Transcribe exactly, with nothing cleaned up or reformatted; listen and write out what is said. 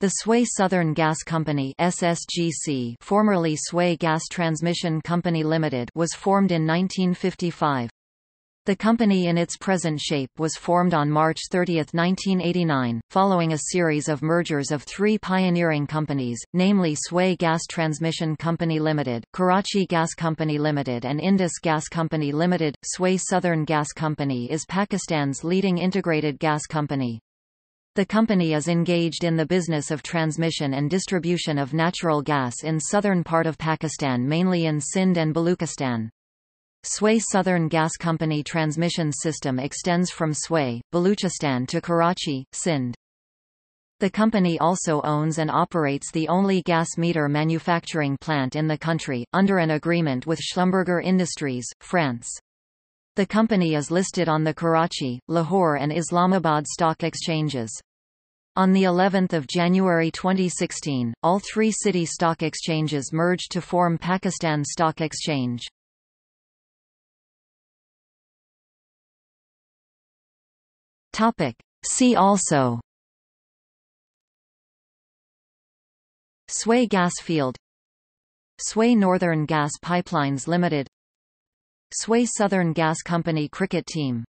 The Sui Southern Gas Company (S S G C), formerly Sui Gas Transmission Company Limited, was formed in nineteen fifty-five. The company in its present shape was formed on March thirtieth nineteen eighty-nine, following a series of mergers of three pioneering companies, namely Sui Gas Transmission Company Limited, Karachi Gas Company Limited and Indus Gas Company Limited. Sui Southern Gas Company is Pakistan's leading integrated gas company. The company is engaged in the business of transmission and distribution of natural gas in southern part of Pakistan, mainly in Sindh and Baluchistan. Sui Southern Gas Company transmission system extends from Sui, Baluchistan to Karachi, Sindh. The company also owns and operates the only gas meter manufacturing plant in the country, under an agreement with Schlumberger Industries, France. The company is listed on the Karachi, Lahore and Islamabad stock exchanges. On the eleventh of January twenty sixteen, all three city stock exchanges merged to form Pakistan Stock Exchange. Topic: See also Sui Gas Field, Sui Northern Gas Pipelines Limited, Sui Southern Gas Company Cricket Team.